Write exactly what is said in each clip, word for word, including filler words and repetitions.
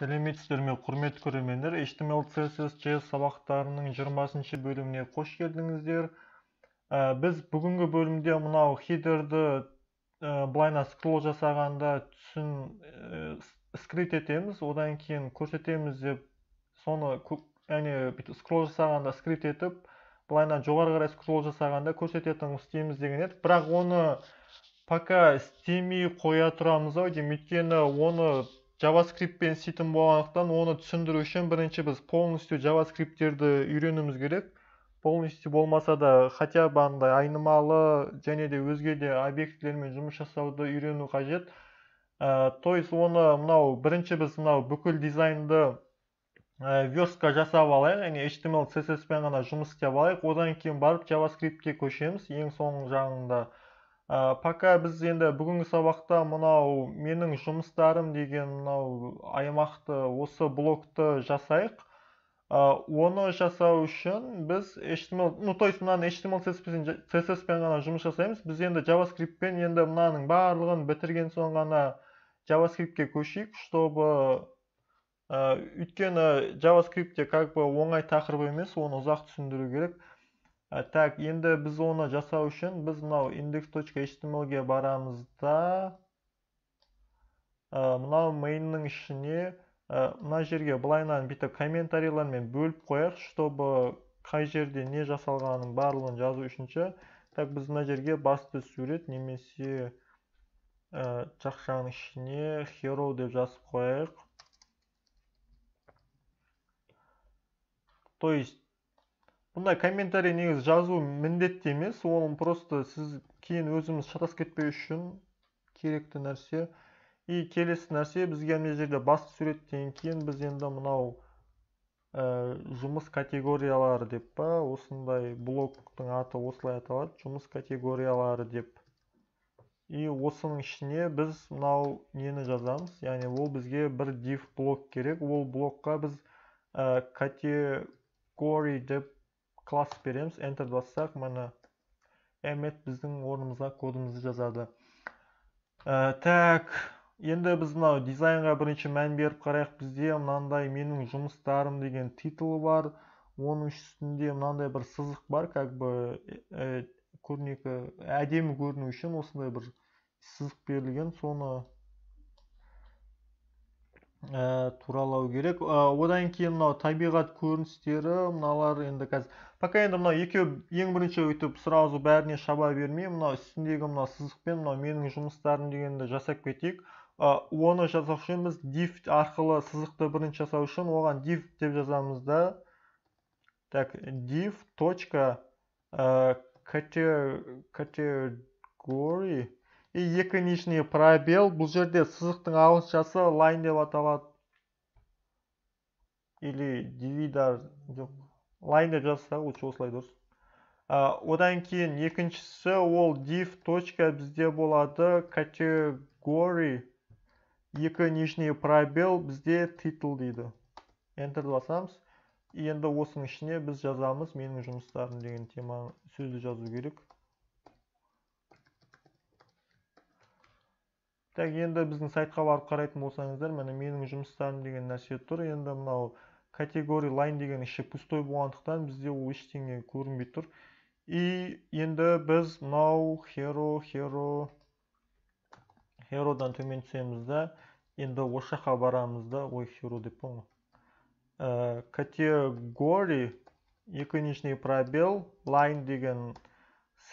Сәлеметсіздер мен құрметті көрермендер, эйч ти эм эл, си эс эс, джей эс сабақтарының жиырмасыншы бөліміне қош келдіңіздер. Біз бүгінгі бөлімде мынау хедерді былайна скролл жасағанда түсін скрит етеміз, одан кейін көрсетеміз деп, соны яғни скролл жасағанда скрит етіп, былайна жоғары қарай скролл жасағанда көрсететін істейміз деген еді. Бірақ оны пока істемей қоя тұрамыз ау деймін, өйткені оны JavaScript пен ситім болғандықтан оны түсіндіру үшін бірінші біз полностью JavaScript-терді үйренуіміз керек. Полностью болмаса да хотя бы андай айнымалы және де өзге де объектілермен жұмыс жасауды үйрену қажет. То есть оны мынау бірінші біз мынау бүкіл дизайнды верстка жасап алайық, яғни эйч ти эм эл, си эс эс-пен ғана жұмыс істеп алайық. Одан кейін барып JavaScript-ке көшеміз ең соңғы жағында. Пока біз енді бүгінгі сабақта мынау менің жұмыстарым деген мынау аймақты, осы блокты жасайық. Оны жасау үшін біз эйч ти эм эл, ну то есть мынаның эйч ти эм эл, си эс эс-пен ғана жұмыс жасаймыз. Біз енді JavaScript-пен енді мынаның барлығын бітірген соң ғана JavaScript-ке көшейік, чтобы өйткені JavaScript-те как бы оңай тақырып емес, оны ұзақ түсіндіру керек. Так, енді біз оны жасау үшін біз мынау index.html-ге барамыз да мынау мейннің ішіне мына жерге былайынан бүйтіп комментарийлармен бөліп қояйық, чтобы қай жерде не жасалғанының барлығын жазу үшінші. Так, біз мына жерге басты сурет немесе жақшаның ішіне hero деп жазып қояйық. То есть бұндай комментарий негіз жазу міндетті емес, оның просто сіз кейін өзіміз шатас кетпей үшін керекті нәрсе. И келесі нәрсе бізге мына жерде басты суреттен кейін біз енді мынау жұмыс категориялары деп па, осындай блоктың аты осылай аталады, жұмыс категориялары деп. И осының ішіне біз мынау нені жазамыз, яғни ол бізге бір div блок керек, ол блокқа біз категория деп класс береміз, Enter бассақ, мына Эмет біздің орнымызға кодымызды жазады. Так, енді біз мынау дизайнға бірінші мән беріп қарайық. Бізде мынандай менің жұмыстарым деген титул бар. Оның үстінде мынандай бір сызық бар, как бы көрнекі әдемі көріну үшін осындай бір сызық берілген, соны туралау керек. Одан кейін мынау табиғат көріністері, мыналар енді қазір. Пока енді мынау екеу ең бірінші өйтіп сразу бәріне шаба бермей, мынау үстіндегі мынау сызықпен мынау менің жұмыстарым дегенді жасап кетейік. Оны жасау үшін біз div арқылы сызықты бірінші жасау үшін оған div деп жазамыз да. Так, div точка категория и екі нижний пробел, бұл жерде сызықтың ағылшыншасы line деп аталады, или divider, line деп жазсақ лучше осылай дұрыс. Одан кейін екіншісі ол div точка бізде болады категория, екі нижний пробел бізде title дейді. Enter басамыз. Енді осының ішіне біз жазамыз менің жұмыстарым деген тема сөзді жазу керек. Так, енді біздің сайтқа барып қарайтын болсаңыздар, міне менің жұмыстарым деген нәрсе тұр. Енді мынау категория line деген іші пустой болғандықтан бізде ол ештеңе көрінбей тұр. И енді біз мынау hero hero heroдан төмен түсеміз да, енді осы жаққа барамыз да, ой hero деп па. Категория екі нижний пробел line деген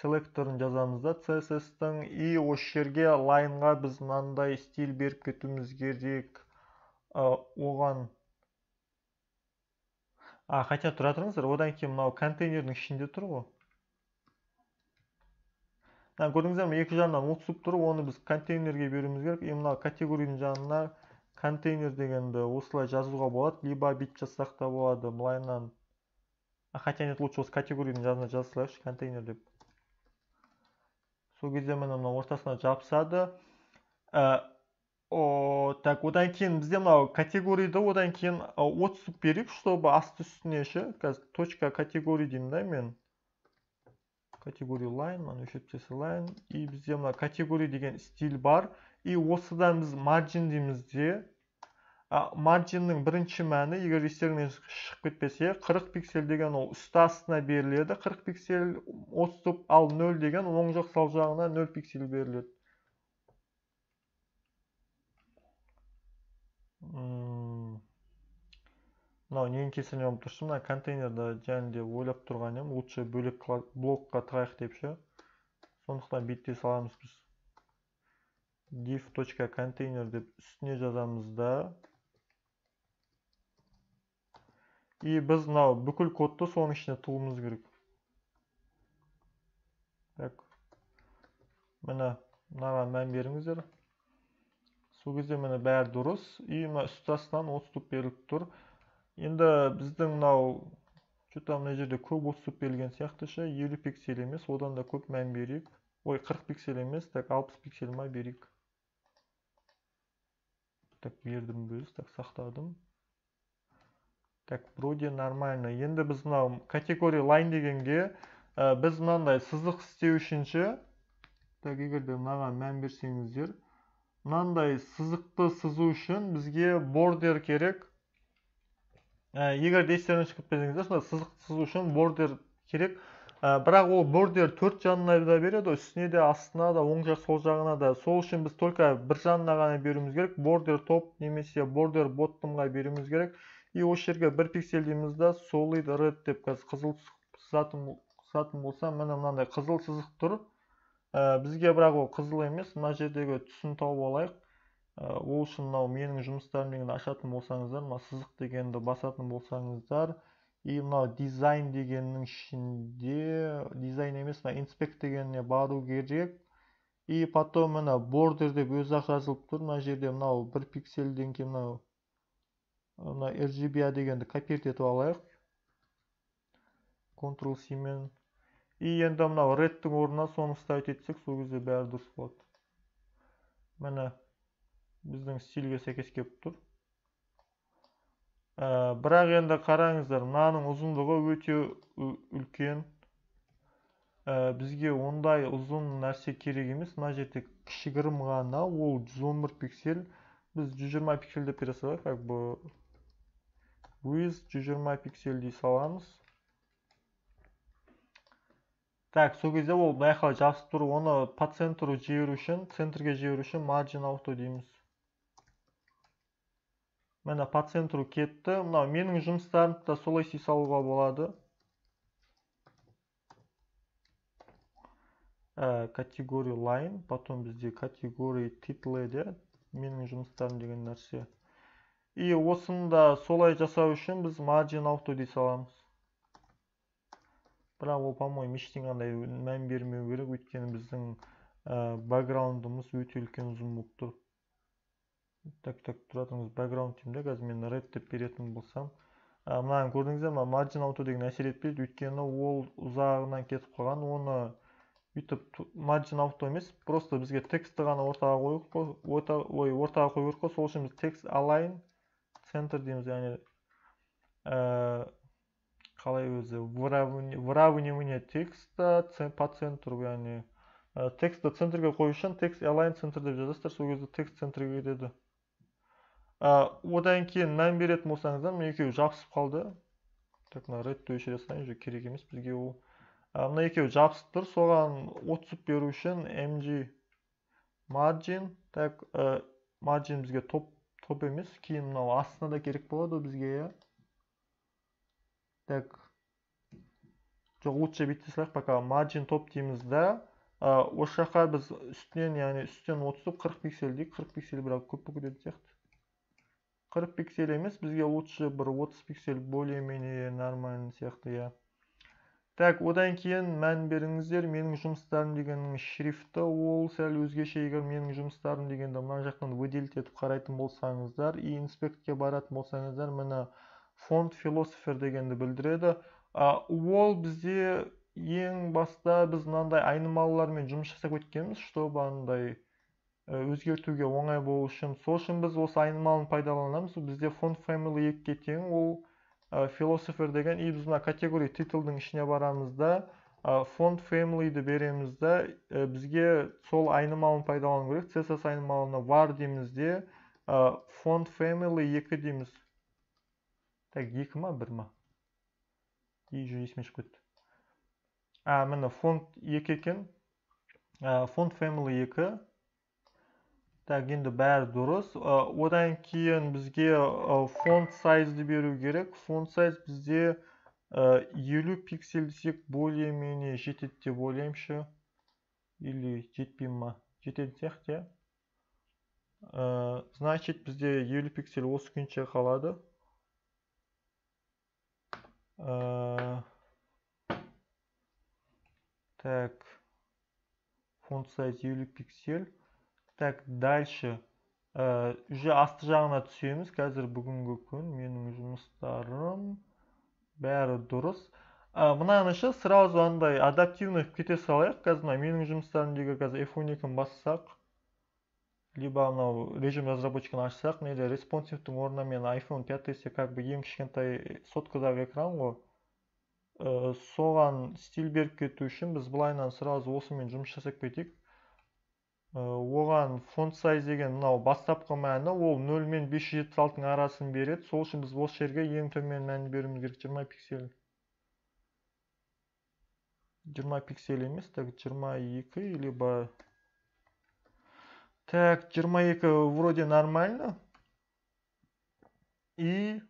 селекторын жазамыз да, си эс эс-тің, и осы жерге лайнға біз мынандай стиль беріп кетуіміз керек. Оған а хотя тұра тұрыңыздар, одан кейін мынау контейнердің ішінде тұр ғой, мына көрдіңіздер ме, екі жағынан ол түсіп тұр, оны біз контейнерге беруіміз керек. И мынау категорияның жанына контейнер дегенді осылай жазуға болады, либо бүйтіп жазсақ та болады былайынан. А хотя нет, лучше осы категорияның жанына жазсалайықшы контейнер деп. Сол кезде міне мына ортасына жабысады. Так, одан кейін бізде мынау категорияда одан кейін отсып берейік, чтобы асты үстіне ше, қазір точка категория деймін да мен. Категория line, мына өшептесі line. И бізде мына категория деген стиль бар. И осыдан біз margin дейміз де. Margin'ning birinci mani yigirma besh bitpesiye qirq piksel degan o ustasına beriledi. qirq piksel o'tib al nol degan o'ng joq sol jog'ina nol piksel beriladi. Hmm. No, neyin kesini yom tursun. Na konteynerde jangde o'ylab turganim, o'tcha bo'lak blokka tayq depşi. Sonuçta bitti salamız biz. div.container deb üstüne yazamız da. И biz now bükül kodda son işine tuğumuz gerek. Tak. Mana nava men beringizlar. Şu кезде mana bari duruz. И mana üstasidan o'tib berilib tur. Endi bizning now juda mana yerda ko'p o'tib berilgan siyaqti sha elli piksel emas, o'dan da ko'p men berib. Oy qirq piksel emas, tak oltmish piksel ma berik. Tak berdim biz, tak saqladim. Так, вроде нормально. Енді біз мына категория line дегенге біз мынандай сызық істеу үшінші. Так, егерде мынаған мән берсеңіздер, мынандай сызықты сызу үшін бізге border керек. Егерде естеріңізге шығып кетсеңіздер, мына сызықты сызу үшін border керек. Бірақ ол border төрт жанына да береді, үстіне де, астына да, оң жақ, сол жағына да. Сол үшін біз только бір жанына ғана беруіміз керек. Border top немесе border bottomға беруіміз керек. И o yerga bir piksel deyimizda solid red deb qizil sızatım sızatım bolsa, mana mınday qizil sızıq tur. Bizge biroq o qizil emas, mana jerdagi tusini topib olayıq. Ol uchun mana mening жұмыстарымды ашатын болсаңыздар, mana sızıq degenni basатын болсаңыздар, и mana design degenning içinde design emas, mana inspect degenine baru gerek. И потом mana border deb o'zi yozilib tur. Mana jerde mana bir pikselden keyin mana Мына эр джи би дегенді копирт етіп алайық. контрол си мен. И енді мына редтің орнына соны ставить етсек, сол кезде бәрі дұрыс болады. Міне біздің стильге сәйкес келіп тұр. Бірақ енді қараңыздар, мынаның ұзындығы өте үлкен. Бізге ондай ұзын нәрсе керек емес. Мына жерде кішігірім ғана, ол жүз он бір пиксель. Біз жүз жиырма пикселді пересылайық, как бы With жүз жиырма piksel дей саламыз. Так, сол кезде ол байқала жақсы тұр. Оны по центру жеуір үшін, центрге жеуір үшін margin auto дейміз. Мені по центру кетті. Мына менің жұмыстарымды да солай сей салуға болады. Категория line, потом бізде категория title де менің жұмыстарым деген нәрсе. И осыны да солай жасау үшін біз margin auto дей саламыз. Бірақ ол, по-моему, ештеңеге мән бермеу керек, өйткені біздің бэкграундымыз өте үлкен ұзын болып тұр. Так, так, тұратыңыз, бэкграунд деймін де, қазір мен red деп беретін болсам. Мынаны көрдіңіздер ме, margin auto деген әсер етпейді, өйткені ол ұзағынан кетіп қалған, оны YouTube margin auto емес, просто бізге текстті ғана ортаға қойып, ой, ортаға қойып қой, сол үшін біз text align Center deyimiz, yani қалай өзі выравнивание текста по центру, yani текстті центрге қою үшін text align center деп жазасыздар, сол кезде text центрге кетеді. Одан кейін мән беретін болсаңыздар, мына екеуі жабысып қалды. Так, мына redді өшіре салайын, керек емес бізге ол. Мына екеуі жабысып тұр, соған өткізіп беру үшін mg margin, так, margin бізге топ Топ емес, кейін мынау астына да керек болады бізге. Так. Жоқ, лучше бітті сілік, пока margin top дейміз да. Осы жаққа біз үстінен, яғни үстінен отызып қырық пиксел дейік. қырық пиксел бірақ көп көкеден сияқты. қырық пиксел емес, бізге лучше бір отыз пиксел более-менее нормальный сияқты, я. Так, одан кейін мән беріңіздер, менің жұмыстарым дегеннің шрифті ол сәл өзгеше. Егер менің жұмыстарым дегенді мына жақтан выделить етіп қарайтын болсаңыздар, и инспектке баратын болсаңыздар, мына фонд философер дегенді білдіреді. Ол бізде ең баста біз мынандай айнымалылармен жұмыс жасап өткенбіз, чтобы андай өзгертуге оңай болу үшін. Сол үшін біз осы айнымалыны пайдаланамыз. Бізде фонд family екіге тең, ол философер деген, и біз мына категория титлдің ішіне барамызда font family'ді беремізді. Бізге сол айнымалын пайдалану керек. си эс эс айнымалына var деймізде Font family yıkadığımız tak yıkma birma diyeceğim ismiş kut. Ah, ben font yıkayken font family yıkı. Tak şimdi bari duruz. Odan keyin bizge font size beru gerek. Font size bizde elli piksellik bolyemini jetib deb o'ylaymshu. elli jetibmi? Jetib texte. Значит, bizde elli piksel o'sib kuncha qoladi. Так. Font size elli piksel. Так, дальше. Уже ast jag'ina tushamiz. Hozir bugungi kun mening жұмыстарым бәрі дұрыс. Мынаны ше сразу андай адаптивных кете салайық. Қазір менің жұмыстарымдегі қазір эф он екіні бассақ, либо мынау режим разработчикін ашсақ, неде респонсивтің орнына мен айфон пять эс как бы ең кішкентай соткадағы экран ғой. Соған стиль беріп кету үшін біз былайынан сразу осымен жұмыс жасап кетейік. Оған font size деген мынау бастапқы мәні ол нөл мен бес жүз жетпіс алтының арасын береді. Сол үшін біз осы жерге ең төмен мәнді беруіміз керек, жиырма пиксель. жиырма пиксель емес, так жиырма екі либо так жиырма екі вроде нормально. И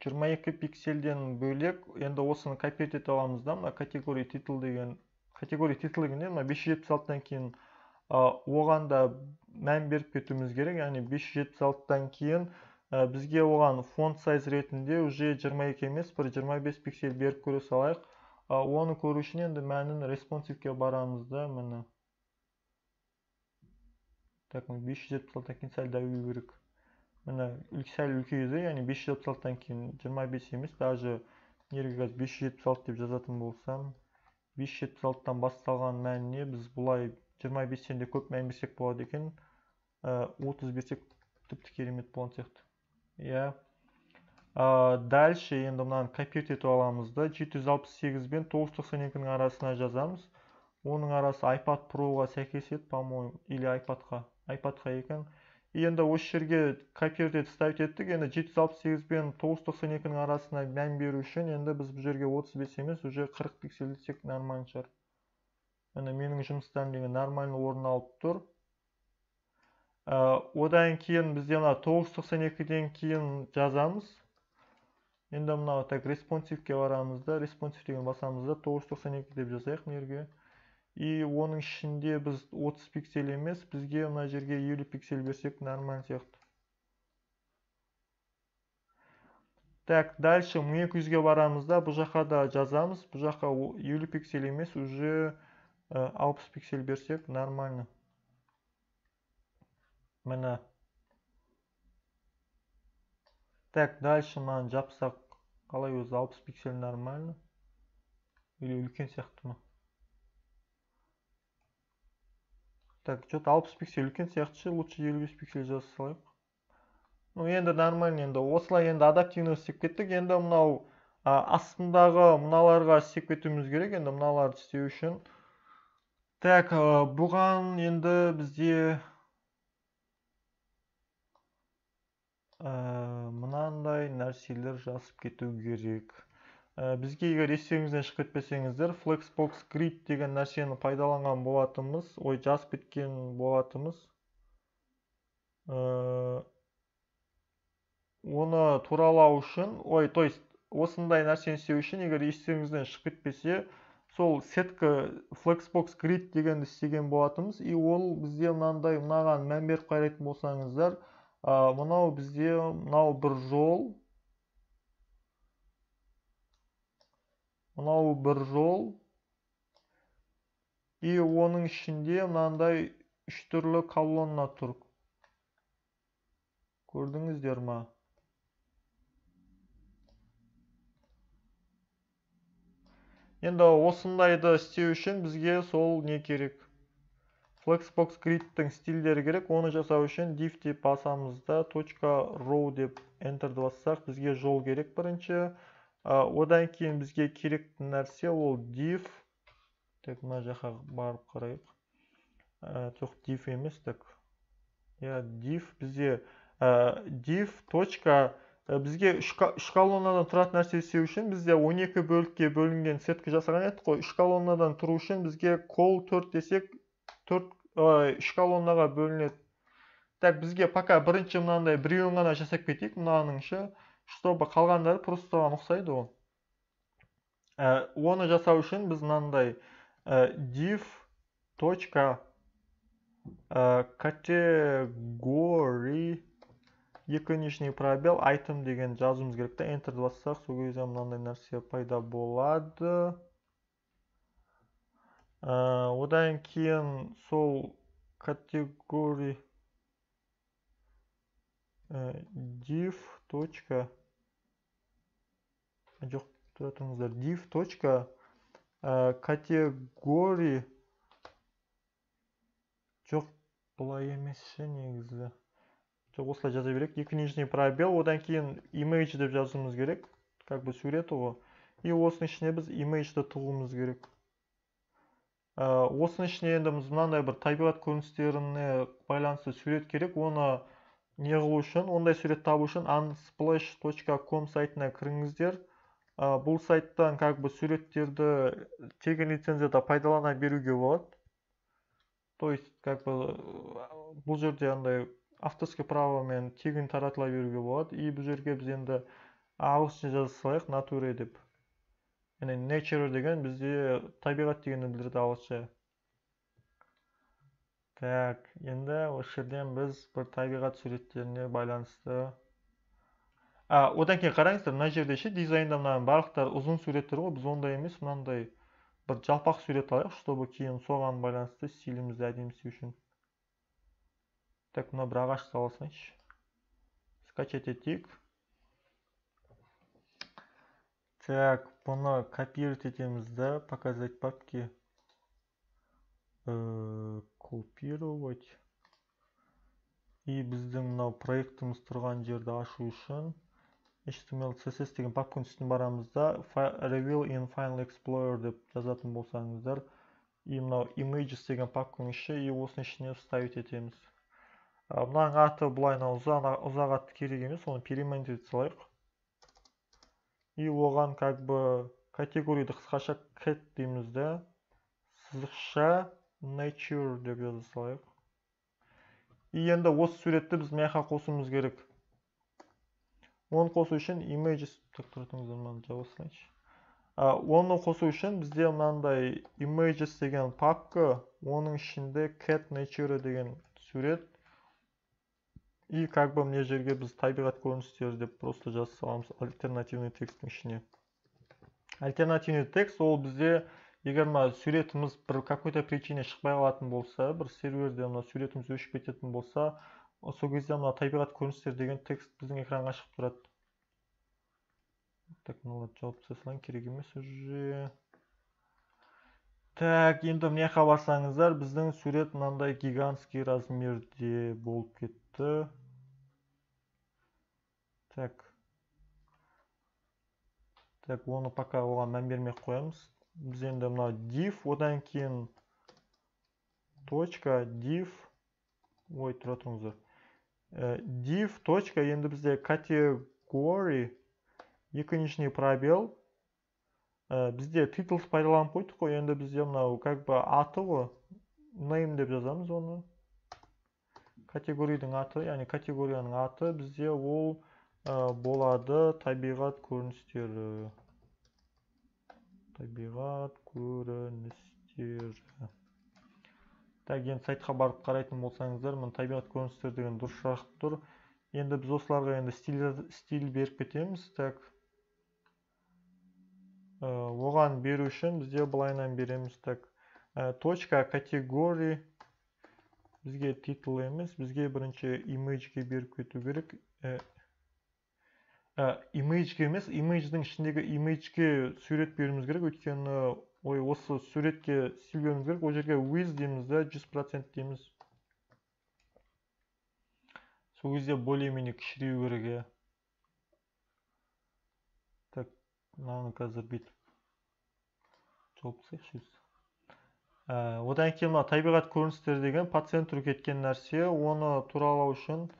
жиырма екі пиксельден бөлек енді осыны копирт ете аламыз да, мына категория title деген категория title-гіне мына бес жүз жетпіс алтыдан кейін оған да мән беріп кетуіміз керек. Яғни бес жүз жетпіс алтыдан кейін бізге оған font size ретінде уже жиырма екі емес, бір жиырма бес пиксель беріп көре салайық. Оны көру үшін енді мәнін респонсивке барамыз да, міне. Так, бес жүз жетпіс алтыдан кейін сәл дәуі берік. Міне, сәл үлкейді, яғни бес жүз жетпіс алтыдан кейін жиырма бес емес, даже нерге қазір бес жүз жетпіс алты деп жазатын болсам, бес жүз жетпіс алтыдан басталған мәніне біз бұлай жиырма бестен de көп мән берсек болады екен, отыз берсек тіпті керемет болған сияқты. Иә. Дальше енді мынаны копирт етіп аламыз да, жеті жүз алпыс сегіз бен тоғыз жүз тоқсан екінің арасына жазамыз. Оның арасы iPad Pro-ға сәйкес еді, по-моему, или iPad-қа, iPad-қа екен. Енді осы жерге копирт етіп ставить еттік. Енді жеті жүз алпыс сегіз бен тоғыз жүз тоқсан екінің арасына мән беру үшін енді біз бұл жерге отыз бес емес, уже қырық пиксель десек нормально шығар. Yani mening жұмыстарым деген нормально орын алып тұр. Одан кейін бізде мына тоғыз жүз тоқсан екіден кейін жазамыз. Енді мына так респонсивке барамыз да, респонсив деген басамыз да, тоғыз жүз тоқсан екі деп жазайық мерге. И оның ішінде біз отыз пиксель емес, бізге мына жерге елу пиксель берсек нормально сияқты. Так, дальше мың екі жүзге барамыз да, бұл жаққа да жазамыз. Бұл жаққа елу пиксель емес, уже алпыс пиксель берсек нормально. Міне. Так, дальше мынаны жапсақ қалай өзі алпыс пиксель нормально? Или үлкен сияқты ма? Так, что-то алпыс пиксель үлкен сияқты, лучше елу бес пиксель жаза салайық. Ну, енді нормально енді. Осылай енді адаптивно істеп кеттік. Енді мынау астындағы мыналарға істеп кетуіміз керек. Енді мыналарды істеу үшін так, бұған енді бізде мынандай нәрселер жазып кету керек. Бізге егер естеріңізден шығып кетпесеңіздер, Flexbox Grid деген нәрсені пайдаланған болатынбыз, ой жазып кеткен болатынбыз. Оны туралау үшін, ой, то есть осындай нәрсені істеу үшін егер естеріңізден шығып кетпесе, сол сетка Flexbox Grid дегенді істеген болатынбыз. И ол бізде мынандай мынаған мән беріп қарайтын болсаңыздар, мынау бізде мынау бір жол, мынау бір жол, и оның ішінде мынандай үш түрлі колонна тұр. Көрдіңіздер ма? Енді осындайды істеу үшін бізге сол не керек? Flexbox Grid-тің стильдері керек. Оны жасау үшін div деп басамыз да, .row деп Enter'ді бассақ, бізге жол керек бірінші. Одан кейін бізге керекті нәрсе ол div. Так, мына жаққа барып қарайық. Жоқ, div емес, так. Иә, div. Бізде div точка bizge şkalonlardan turat narsesi üçün bizde on iki bölükge bölüngen setki jasagan etdik o şkalonlardan turu üçün bizge col dört desek dört şkalonlarga bölünet. Tak bizge paka birinchi mınanday birin gana jasap ketik mınanın işi чтобы kalgandar prostoga o'xsaydi o. Onu jasau üçün biz mınanday div точка kategori екі нижний пробел item деген жазуымыз керек та enter бассақ сол кезде мынандай нәрсе пайда болады. Одан кейін сол категория div точка жоқ тұра тұрыңыздар div точка категория жоқ бұлай емес негізі. Осылай жаза берейік. екі нижний пробел. Одан кейін image деп жазуымыз керек. Как бы сурет оғы. И осының ішіне біз image'ді тығуымыз керек. Осының ішіне енді біз мынандай бір табиғат көріністеріне байланысты сурет керек. Оны не қылу үшін? Ондай сурет табу үшін unsplash точка com сайтына кіріңіздер. Бұл сайттан как бы суреттерді тегін лицензияда пайдалана беруге болады. То есть как бы бұл жерде андай авторский правомен тегін таратыла беруге болады. И бұл жерге біз енді ағылшынша жаза салайық nature деп. Яғни nature деген бізде табиғат дегенді білдіреді ағылшынша. Так, енді осы жерден біз бір табиғат суреттеріне байланысты. А, одан кейін қараңыздар, мына жерде ше дизайнда мынаның барлықтары ұзын суреттер ғой. Біз ондай емес, мынандай бір жалпақ сурет алайық, чтобы кейін соған байланысты стилімізді әдемісі үшін. Так, мына бір ағаш саласын еш. Скачать етейік. Так, бұны копировать етеміз да, показать папки. Копировать. И біздің мынау проектіміз тұрған жерді ашу үшін эйч ти эм эл си эс эс деген папканың үстіне барамыз да, reveal in Final Explorer деп жазатын болсаңыздар. И мынау images деген папканың іші, и осының ішіне вставить етеміз. Мынаның аты бұлайына ұзақ аты керек емес, оны переменді салайық. И оған как бы категорияды қысқаша cat дейміз де, сызықша nature деп жаза салайық. И енді осы суретті біз мынаға қосуымыз керек. Оны қосу үшін images оны қосу үшін бізде мынандай images деген папка, оның ішінде cat nature деген сурет. И как бы мне жерге біз табиғат көріністері деп просто жазып саламыз альтернативный текстің ішіне. Альтернативный текст ол бізде егер мына суретіміз бір какой-то причине шықпай қалатын болса, бір серверде мына суретіміз өшіп кететін болса, сол кезде мына табиғат көріністері деген текст біздің экранға шығып тұрады. Так, мына жауып тастасаң керек емес уже. Так, енді мына жаққа барсаңыздар, біздің сурет мынандай гигантский размерде болып кетті. Так, так оны пока оған мән бермей қоямыз. Біз енді мына div, одан кейін точка div, ой тұра тұрыңыздар, div точка, енді бізде категория екі нижний пробел, бізде titles пайдаланып қойдық қой. Енді бізде мынау как бы аты ғой, name деп жазамыз оны, категорияның аты, яғни категорияның аты бізде ол болады табиғат көріністері. Табиғат көріністері. Так, енді сайтқа барып қарайтын болсаңыздар, мына табиғат көріністері деген дұрыс шығып тұр. Енді біз осыларға енді стиль беріп кетеміз. Так, оған беру үшін бізде былайынан береміз. Так, точка категория бізге титул емес, бізге бірінші имейджге беріп кету керек. Имейджге емес, имейдждің ішіндегі имейджге сурет беруіміз керек, өйткені ой осы суретке стиль беруіміз керек. Ол жерге with дейміз да, жүз процент дейміз. Сол кезде более-менее кішіреу керек. Так, мынаны қазір бүйтіп жауып тастайықшы. Одан кейін мына табиғат көріністері деген по центру кеткен нәрсе, оны туралау үшін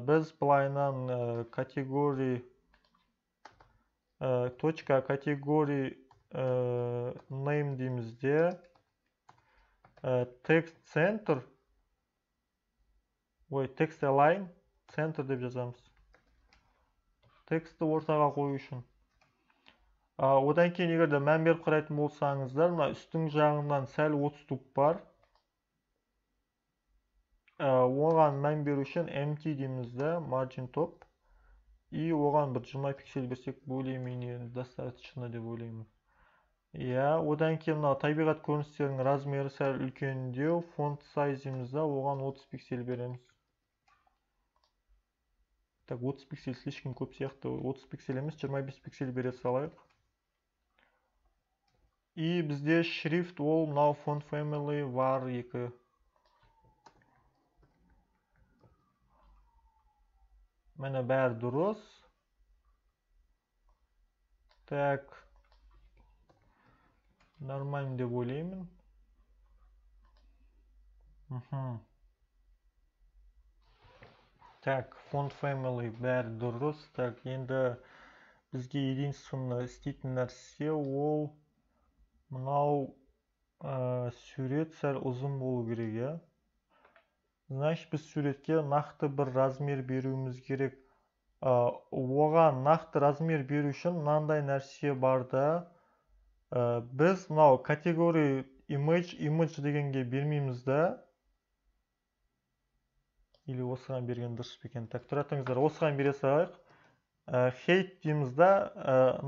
Без плайнан категории точка kategori name dediğimizde text center ve text align center deyip yazamız. Text'i ortağa koyu için. Odan keyin eğer men berip qaraytın bolsağızlar, mana üstün jağından sal otuz tup bar. Oğan men berip için mt deyimizde margin top. И оған бір жиырма пиксель берсек бөлеймін енді достаточно деп ойлаймын. Я, одан кейін мына табиғат көріністерінің размері сәл үлкендеу, font size'імізді оған отыз пиксель береміз. Так, отыз пиксель слишком көп сияқты. отыз пиксель емес, жиырма бес пиксель бере салайық. И бізде шрифт ол мына font family var екі. Mana bari duruz. Tak. Normal deb o'ylayman. Mhm. Tak, font family bari duruz. Tak, endi bizga единственный istaydigan narsa ol mana surat sal uzun bo'lishi kerak, ya. Значит, biz suretke naқты bir razmer berimiz gerek. Oğan naқты razmer beri için nanday narsa barda. Biz now kategori image image degenge bermeymiz da. Или осыған берген дұрыс бекен. Так, тұратыңыздар, осыған бере салайық. Height деймізді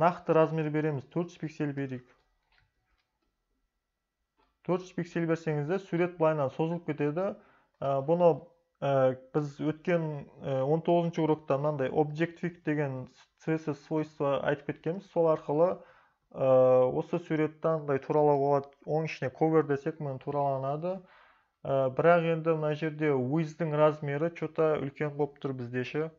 нақты размер береміз. төрт жүз пиксель берейік. төрт жүз пиксель берсеңізді сурет былайынан созылып кетеді. Bunu biz ötken он тоғызыншы урокta мындай object-fix деген си эс эс свойства айтып кеткенбіз. Сол арқылы осы суреттен мындай туралауға оң ішіне cover десек мен тураланады. Бірақ енді мына жерде width-дің размері чота үлкен болып тұр біздеше.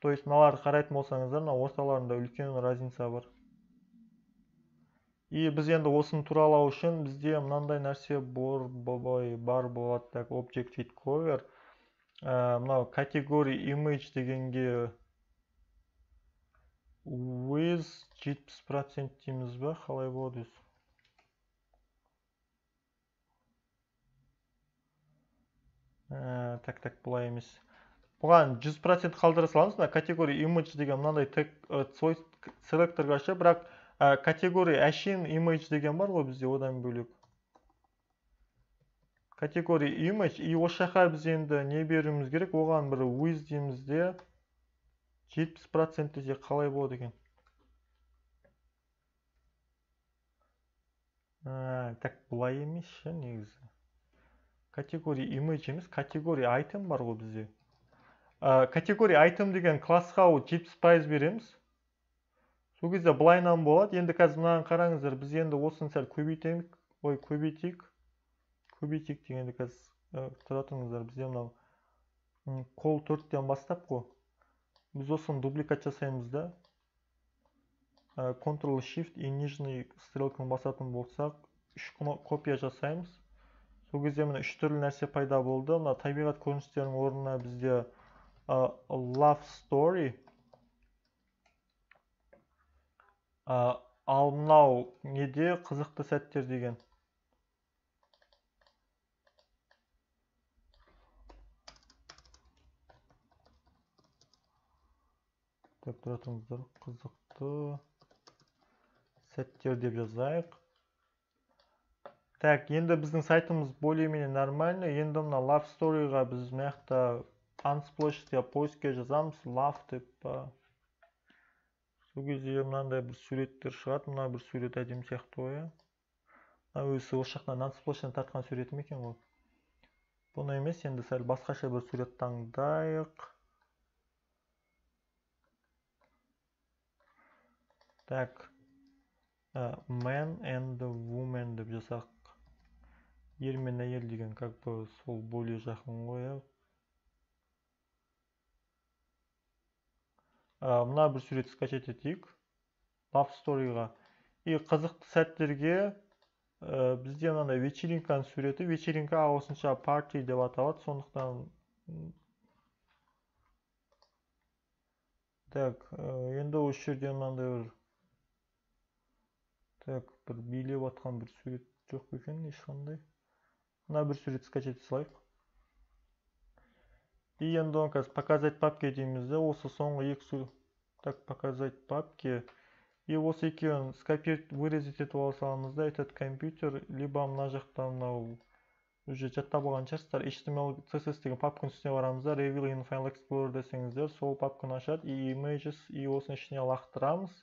То есть мыналар қарайтын болсаңыздар, мына орталарында үлкен разница бар. И біз енді осыны туралау үшін бізде мынандай нәрсе бар бар болады. Так, object with cover. Мынау category image дегенге with жетпіс процент дейміз бе? Қалай болады? Так, так, бұлай емес. Бұған жүз процент қалдыра саламыз. Мына category image деген мынандай selectorға ашып, бірақ kategori әшейін image деген бар ғой бізде, одан бөлек kategori image. И осы жаққа біз енді не беруіміз керек? Оған бір width деймізде жетпіс процент десе қалай болады екен? Так, бұлай емес ше негізі. Kategori image емес, kategori item бар ғой бізде. Kategori item деген классқа жетпіс пайыз береміз. Bu кезде былайынан болады. Енді қазір мынаны қараңыздар. Біз енді осыны сәл көбейтемік. Ой, көбейтейік. Көбейтейік дегенде қазір тұратыңыздар. Бізде мынау қол төрттен бастап қой. Біз осыны дупликат жасаймыз да. Ctrl Shift и нижний стрелканы басатын болсақ, үш копия жасаймыз. Сол кезде мына үш түрлі нәрсе пайда болды. Мына табиғат көріністерінің орнына бізде love story ал мынау неде қызықты сәттер деген. Так, тұратыңыздар, қызықты сәттер деп жазайық. Так, енді біздің сайтымыз более-менее нормально. Енді мына love story-ға біз мынақты unsplash деп поискке жазамыз, love деп. Bu кезде мынандай бір суреттер шығады. Мына бір сурет әдемі сияқты ғой. Мына өзі осы жақтан unsplash-тан тартқан суретім екен ғой. Бұны емес, енді сәл басқаша бір сурет таңдайық. Так. Man and the woman деп жасақ. Ер мен әйел деген как бы сол более жақын ғой. Мына bir сурет скачать етейік love story-ға. И қызықты сәттерге бізде мынандай вечеринканың суреті. Вечеринка осынша party деп аталады. Сондықтан Так, енді жерден мынандай бір так, бір билеп атқан бір сурет жоқ екен ешқандай. Мына бір сурет скачать салайық. И енді оны қазір показать папке дейміз де, осы соңғы екі сурет. Так, показать папке. И осы екеуін скопировать, вырезать етіп ала саламыз да, этот компьютер, либо мына жақтан мынау уже жаттап алған шығарсыздар, эйч ти эм эл, си эс эс деген папканың үстіне барамыз да, Reveal in File Explorer десеңіздер, сол папканы ашады, и Images, и осының ішіне лақтырамыз.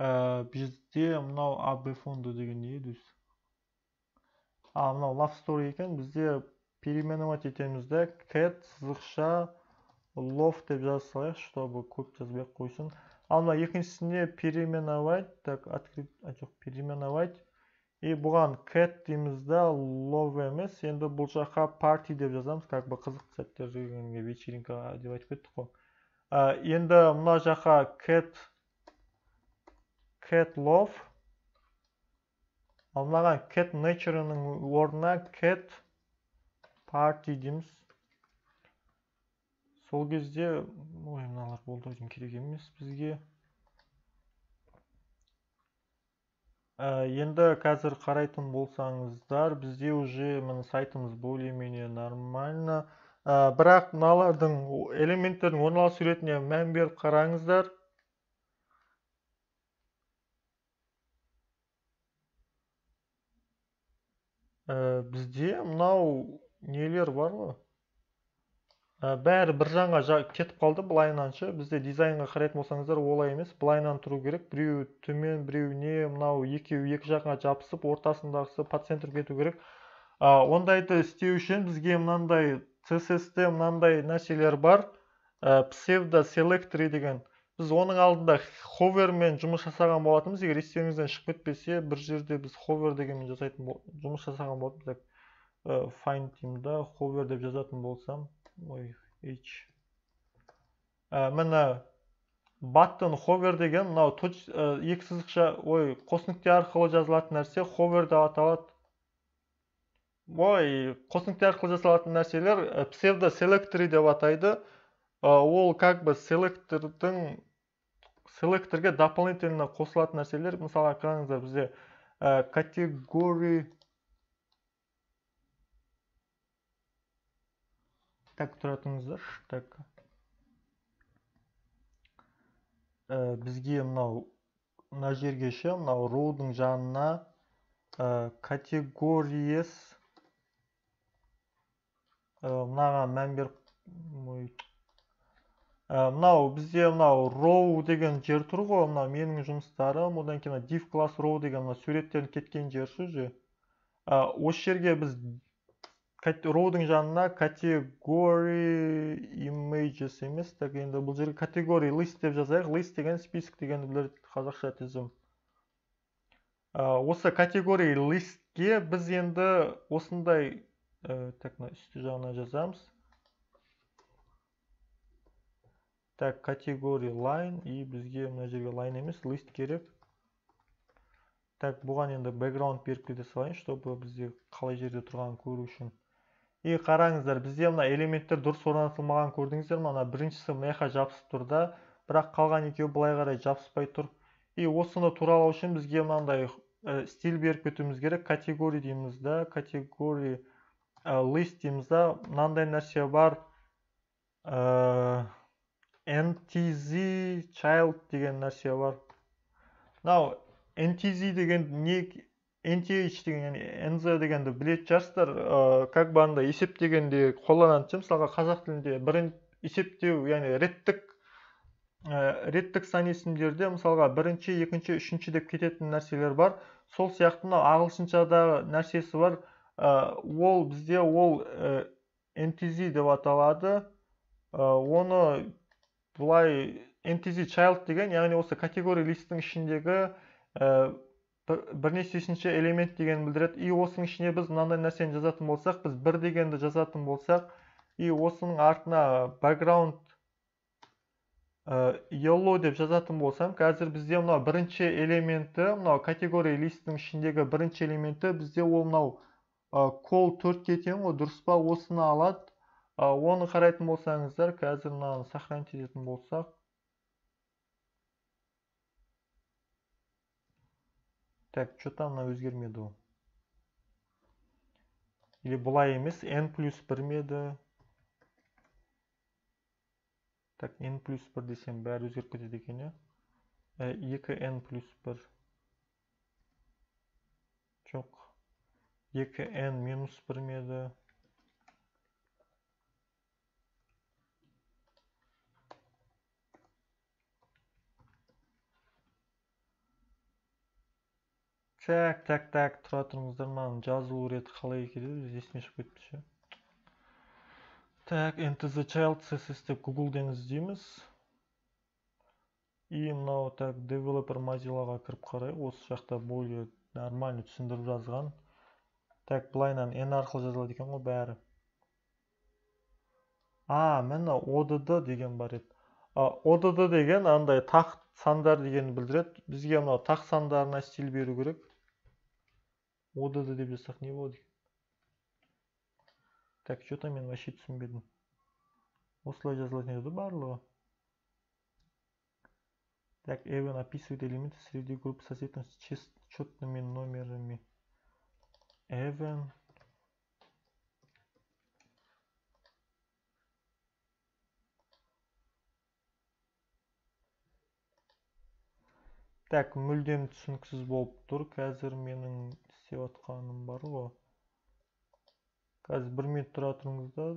Ә, бізде мынау эй би фонды деген не еді? А, мынау Love Story екен, бізде переименовать етеміз де, cat сызықша love деп жазып салайық, чтобы көп жазбай қойсын. Ал мына екіншісіне переименовать, так, открыть, а жоқ, переименовать. И бұған cat дейміз да, love емес, енді бұл жаққа party деп жазамыз, как бы қызық сәттер жүргенге вечеринка деп айтып кеттік қой. Енді мына жаққа cat cat love, ал мынаған cat nature-ның орнына cat party дейміз. Сол кезде, ой, мыналар болды деген керек емес бізге. Енді қазір қарайтын болсаңыздар, бізде уже міне сайтымыз более-менее нормально. Бірақ мыналардың элементтердің орналасу суретіне мән беріп қараңыздар. Бізде мынау нелер бар ғой? Бәрі бір жанға кетіп қалды былайынаншы. Бізде дизайнға қарайтын болсаңыздар олай емес, былайынан тұру керек. Біреу төмен, біреуіне мынау екеу екі жағына жабысып, ортасындағысы по центру кету керек. Ондайды істеу үшін бізге мынандай си эс эс-те мынандай нәрселер бар. Псевдо селектор деген. Біз оның алдында ховермен жұмыс жасаған болатынбыз. Егер естеріңізден шығып кетпесе, бір жерде біз ховер дегенмен жасайтын жұмыс жасаған болатынбыз. Find team'да ховер деп жазатын болсам, ой, H. Міне button hover деген мынау екі сызықша, ой, қос нүкте арқылы жазылатын нәрсе hover деп аталады. Ой, қос нүкте арқылы жазылатын нәрселер псевдо селектор деп атайды. Ол как бы селектордың селекторге дополнительно қосылатын нәрселер. Мысалы, қараңыздар, бізде категория. Так, тұратыңыздар. Так. Бізге мынау мына жергеше мынау роудың жанына категорияс мынаға мән беріп, мынау бізде мынау роу деген жер тұр ғой, мынау менің жұмыстарым, одан кейін div class row деген мына суреттердің кеткен жері же. Осы жерге біз роудың жанына категори images емес, так, енді бұл жерге категори list деп жазайық. List деген список дегенді білдіреді қазақша тізім. Осы категори listке біз енді осындай так, үсті жағына жазамыз. Так, категори line, и бізге мына жерге line емес, list керек. Так, бұған енді background беріп кете салайын, чтобы бізде қалай жерде тұрғанын көру үшін. И қараңыздар, бізде мына элементтер дұрыс орнатылмаған көрдіңіздер ме? Мына біріншісі мынаға жабысып тұр да, бірақ қалған екеуі былай қарай жабыспай тұр. И осыны туралау үшін бізге мынандай стиль беріп кетуіміз керек. Категория дейміз да, категория list дейміз да, мынандай нәрсе бар. эн ти зет child деген нәрсе бар. Мынау эн ти зет деген не? эн ти эйч деген, эн зет дегенді білет жарыстар, как банда есеп дегенде қолдананды. Мысалға, қазақ тілінде бірін есептеу, яғни реттік реттік сан есімдерде мысалға бірінші, екінші, үшінші деп кететін нәрселер бар. Сол сияқты мынау ағылшыншадағы нәрсесі бар. Ол бізде ол эн ти зет деп аталады. Оны бұлай эн ти зет child деген, яғни осы категория листің ішіндегі бірнешінші элемент деген білдіреді. И осының ішіне біз мынандай нәрсені жазатын болсақ, біз бір дегенді жазатын болсақ, и осының артына background yellow деп жазатын болсам, қазір бізде мынау бірінші элементі, мынау категория листінің ішіндегі бірінші элементі бізде ол мынау col төртке тең ғой, дұрыс па? Осыны алады. Оны қарайтын болсаңыздар, қазір мынаны сақтап кететін болсақ, Так, что-то она өзгермеді. Или былай емес, n плюс бір меді. Так, n плюс бір десем бәрі өзгеріп кетеді екен. екі n плюс бір. Жоқ. екі n минус бір меді. Так, так, так, тұра тұрыңыздар, маған жазылу реті қалай екеді, здесь не шығып кетпеші. Так, ntz child css деп Google-ден іздейміз. И мынау так developer Mozilla-ға кіріп қарай, осы жақта более нормально түсіндіріп жазған. Так, былайынан n арқылы жазылады екен ғой бәрі. А, міне о ди ди деген бар еді. о ди ди деген андай тақ сандар дегенін білдіреді. Бізге мынау тақ сандарына стиль беру керек. о ди ди деп жасақ не болды? Так, что-то мен вообще түсінбедім. Осылай жазылатын еді барлығы. Так, Эвен описывает элементы среди групп соседних с четными номерами. Эвен. Так, мүлдем түсініксіз болып тұр. Қазір менің істеп атқаным бар ғой. Қазір бір минут тұра тұрыңыздар.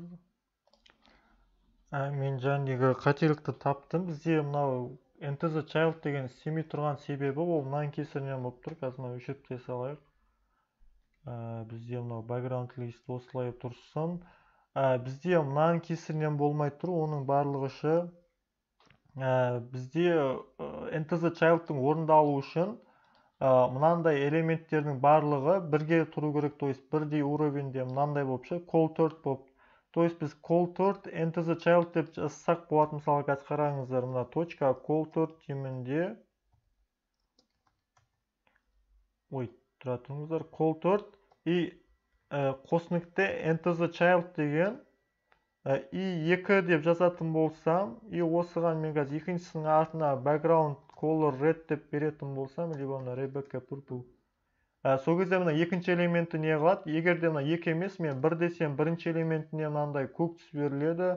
Мен жаңағы қателікті таптым. Бізде мынау ntz child деген істемей тұрған себебі ол мынаның кесірінен болып тұр. Қазір мынау өшіріп салайық. Бізде мынау background list осылай тұрсын. Бізде мынаның кесірінен болмай тұр. Оның барлығы шы бізде ntz child-тың орындалу үшін мынандай элементтердің барлығы бірге тұру керек, то есть бірдей уровенде мынандай болып ше, call төрт болып. То есть біз call төрт ntz child деп жазсақ болады. Мысалы, қазір қараңыздар, мына точка call төрт түйінінде. Ой, тұра тұрыңыздар, call төрт и қосыныкты ntz child деген и екі деп жазатын болсам, и осыған мен қазір екіншісінің артына background color red деп беретін болсам, либо мына Rebecca purple. Сол кезде мына екінші элементі не қылады? Егер де мына екі емес, мен бір десем, бірінші элементіне мынандай көк түс беріледі.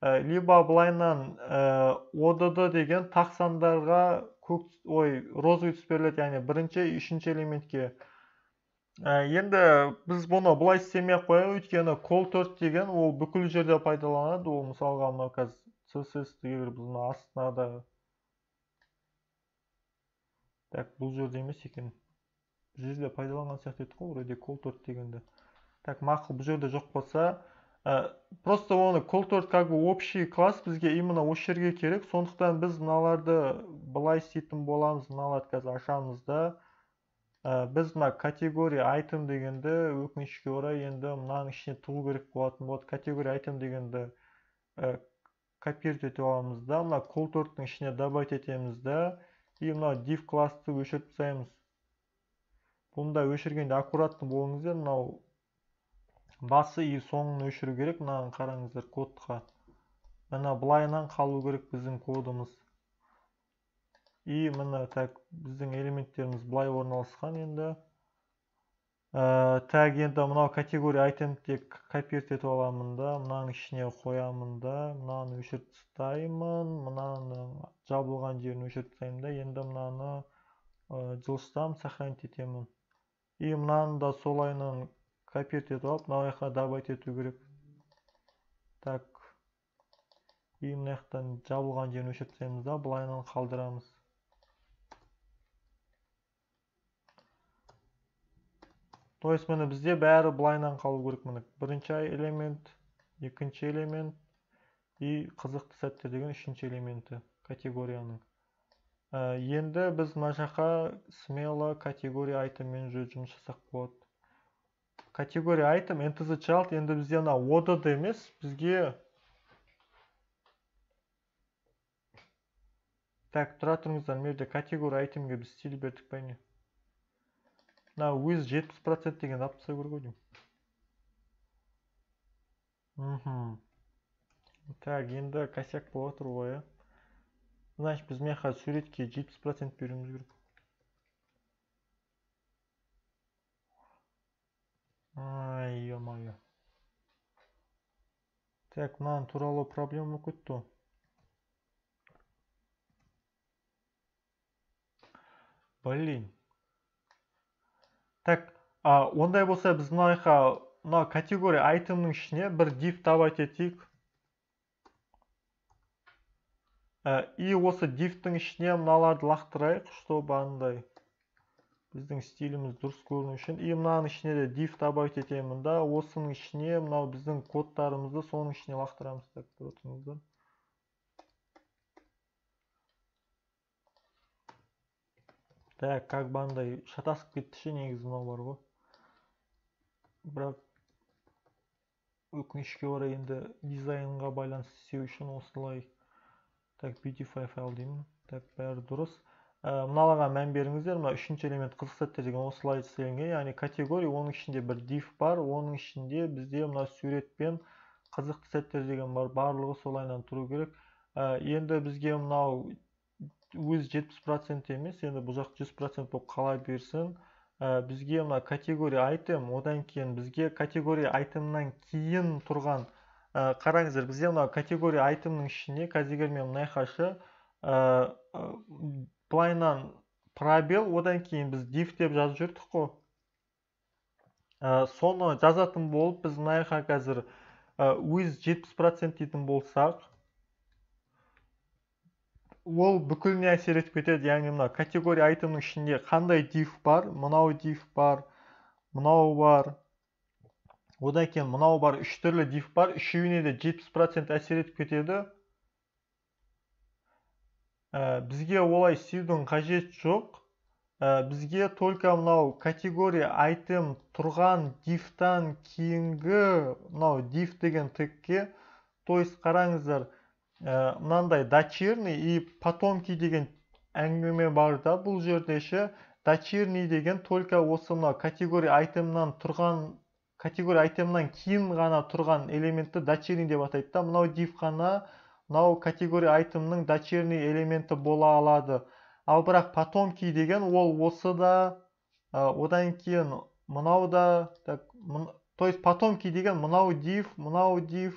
Либо былайынан о ди ди деген тақ сандарға көк, ой, розовый түс беріледі, яғни бірінші, үшінші элементке. Енді біз бұны бұлай істемей-ақ қояйық, өйткені call төрт деген ол бүкіл жерде пайдаланады. Ол мысалға мынау қазір си эс эс деген біздің астынада. Так, бұл жерде емес екен. Бұл жерде пайдаланған сияқты еттік қой, вроде call төрт дегенді. Так, мақұл, бұл жерде жоқ болса, просто оны call төрт как бы общий класс бізге именно осы жерге керек. Сондықтан біз мыналарды бұлай істейтін боламыз, мыналарды қазір ашамыз да. Біз мына категория item дегенді өкінішке орай енді мынаның ішіне тығу керек болатын болады. Категория item дегенді копировать етіп аламыз да, мына call төрттің ішіне добавить етеміз да, и мына div класты өшіріп тастаймыз. Бұнда өшіргенде аккуратты болыңыздар, мынау басы и соңын өшіру керек. Мынаны қараңыздар кодқа. Мына былайынан қалу керек біздің кодымыз. И мына так біздің элементтеріміз былай орналасқан енді. Так, енді мынау категория item тек копировать етіп аламын да, мынаның ішіне қоямын да, мынаны өшіріп тастаймын, мынаның жабылған жерін өшіріп тастаймын да, енді мынаны жылыстам сохранить етемін. И мынаны да солайынан копировать етіп алып, мына жаққа добавить ету керек. Так. И мына жақтан жабылған жерін өшіріп тастаймыз да, былайынан қалдырамыз. То есть міне бізде бәрі былайынан қалу керек. Міне бірінші элемент, екінші элемент и қызықты сәттер деген үшінші элементі категорияның. Енді біз мына жаққа смело категория айтыммен жұмыс жасақ болады. Категория айтым ntz child енді бізде мына о ди ди емес, бізге так, тұра тұрыңыздар, мерде категория айтымге біз стиль бердік бәне. Мына өз жетпіс процент деген аптаса көргөйдім. Так, енді косяк бола тұр ғой. Значит, біз мен қа суретке жетпіс процент беруіміз керек. Ай, ё-моё. Так, нам турало проблему кутту. Блин. Так, а ондай болса биз мына мына категория айтымның ішіне бір div таба кетейік. И осы дифтің ішіне мыналарды лақтырайық, чтобы андай біздің стиліміз дұрыс көріну үшін. И мынаның ішіне де div добавить етемін да, осының ішіне мынау біздің кодтарымызды соның ішіне лақтырамыз. Так, көрдіңіздер. Так, как бы андай шатасып кетті ше негізі мынау бар ғой. Бірақ өкінішке орай енді дизайнға байланысты істеу үшін осылай. Так, beautify файл деймін. Так, бәрі дұрыс. Мыналарға мән беріңіздер. Мына үшінші элемент қызықтатты деген осылай істелінген, яғни категория, оның ішінде бір div бар, оның ішінде бізде мына суретпен қызықты сәттер деген бар. Барлығы солайынан тұру керек. Енді бізге мынау өз жетпіс процент емес, енді бұл жақ жүз процент болып қала берсін. Бізге мына категория item, одан кейін бізге категория itemнан кейін тұрған қараңыздар, бізде мына категория айтымның ішіне қазір мен мына қашы былайынан пробел, одан кейін біз div деп жазып жүрдік қой. Соны жазатын болып біз мына қа қазір өз жетпіс процент дейтін болсақ, ол бүкіл не әсер етіп кетеді, яғни мына категория айтымның ішінде қандай div бар, мынау div бар, мынау бар. Одан кейін мынау бар, үш түрлі div бар, үшеуіне де жетпіс процент әсер етіп кетеді. Бізге олай істеудің қажет жоқ. Бізге только мынау категория item тұрған div-тан кейінгі мынау div деген тегке, то есть қараңыздар, мынандай дочерний и потомки деген әңгіме бар да, бұл жердеше дочерний деген только осы мынау категория item-нан тұрған категория айтымнан кейін ғана тұрған элементті дочерний деп атайды да, мынау div қана мынау категория айтымның дочерний элементі бола алады. Ал бірақ потомки деген ол осы да, одан кейін мынау да, то есть потомки деген мынау div, мынау div,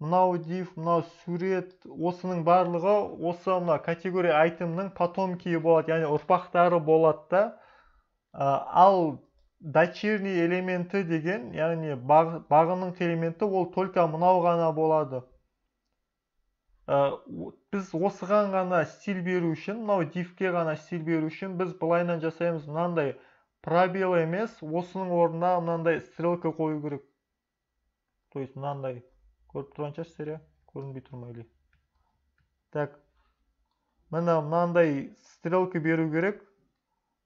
мынау div, мынау сурет, осының барлығы осы мына категория айтымның потомки болады, яғни ұрпақтары болады да. Ал дочерний элементі деген, яғни бағының элементі, ол только мынау ғана болады. Біз осыған ғана стиль беру үшін, мынау дивке ғана стиль беру үшін біз былайынан жасаймыз, мынандай пробел емес, осының орнына мынандай стрелка қою керек. То есть мынандай көріп тұрғанша сіздерге көрінбей тұрмайлы. Так, мына мынандай стрелка беру керек.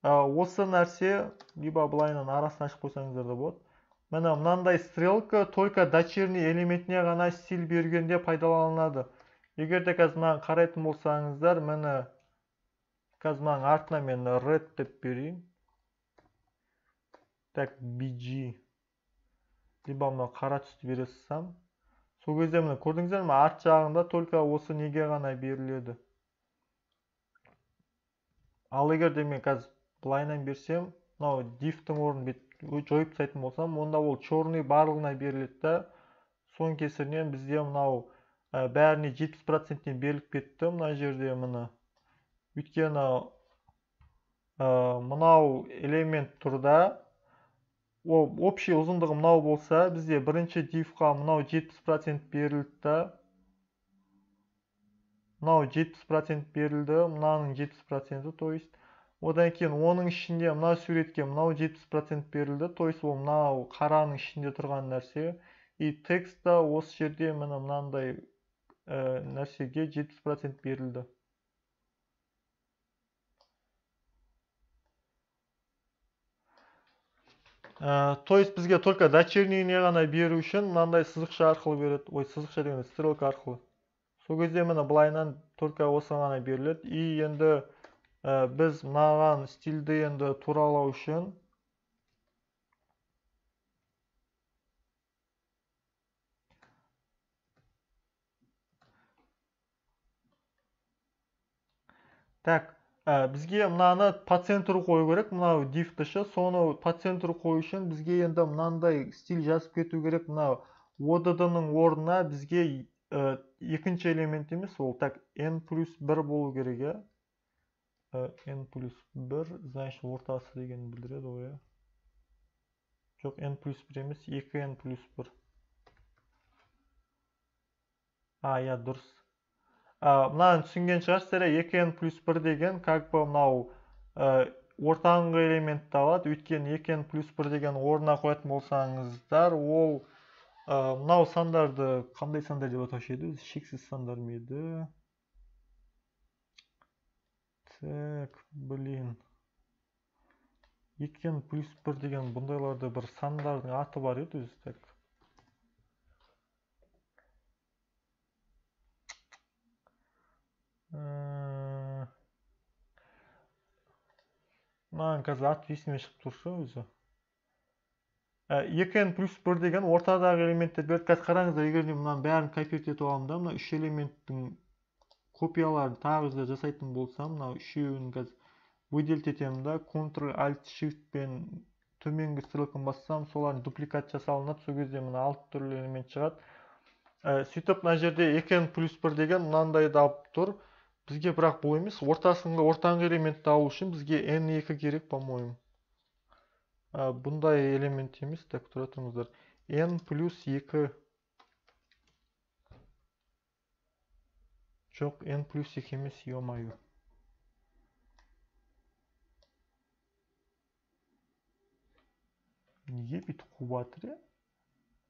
Осы нәрсе, либо былайынан арасын ашып қойсаңыздар да болады. Міне мынандай стрелка только дочерний элементіне ғана стиль бергенде пайдаланылады. Егер де қазір маған қарайтын болсаңыздар, міне қазір маған артына мен red деп берейін. Так, bg. Либо мына қара түсті бере салсам. Сол кезде міне көрдіңіздер ме, арт жағында только осы неге ғана беріледі. Ал егер де мен қазір былайынан берсем, мынау div-тің орнын жойып тастайтын болсам, онда ол черный барлығына беріледі да. Соның кесірінен бізде мынау бәріне жетпіс проценттен беріліп кетті. Мына жерде міне өйткені мынау элемент тұрда, ол общий ұзындығы мынау болса, бізде бірінші div-қа мынау жетпіс процент берілді да. Мынау жетпіс процент берілді, мынаның жетпіс проценті, то есть одан кейін оның ішінде мына суретке мынау жетпіс процент берілді, то есть ол мынау қараның ішінде тұрған нәрсе. И текстта осы жерде міне мынандай нәрсеге жетпіс процент берілді. То есть бізге только дочернийіне ғана беру үшін мынандай сызықша арқылы береді. Ой, сызықша деген стрелка арқылы. Сол кезде міне былайынан только осы ғана беріледі. И енді біз мынаған стильді енді туралау үшін так, бізге мынаны подцентр қою керек, мынау div тышы, соны подцентр қою үшін бізге енді мынандай стиль жазып кету керек. Мынау о ди ди-ның орнына бізге екінші элемент емес, ол так эн плюс бір болу керек. эн плюс бір, значит, ортасы деген білдіреді ғой. Жоқ, эн плюс бір емес, екі эн плюс бір. А, я дұрыс. Мынаны түсінген шығарсыздар, екі эн плюс бір деген как бы мынау ортаңғы элементті алады. Өйткені екі эн плюс бір деген орнына қоятын болсаңыздар, ол мынау сандарды қандай сандар деп атаушы еді? Шексіз сандар ма еді? Так, блин. екі эн плюс бір деген бұндайларда бір сандардың аты бар еді өзі, так. Маған қазір аты есіме шығып тұршы өзі. екі эн плюс бір деген ортадағы элементтер берді. Қазір қараңыздар, егер мынаны бәрін копирт етіп аламын да, мына үш элементтің копияларын тағы да жасайтын болсам, мына үшеуін қазір выделить етемін да, контрол альт шифт пен төменгі стрелканы бассам, солардың дупликат жасалынады. Сол кезде мына алты түрлі элемент шығады. Сөйтіп мына жерде екі эн плюс бір деген мынандайды алып тұр. Бізге бірақ бұл емес, ортасынғы ортаңғы элементті алу үшін бізге эн екі керек, по-моему. Бұндай элемент емес, так, тұра тұрыңыздар. эн плюс екі. Жоқ, эн плюс екі емес, ё-майо. Неге бүйтіп қубатыр?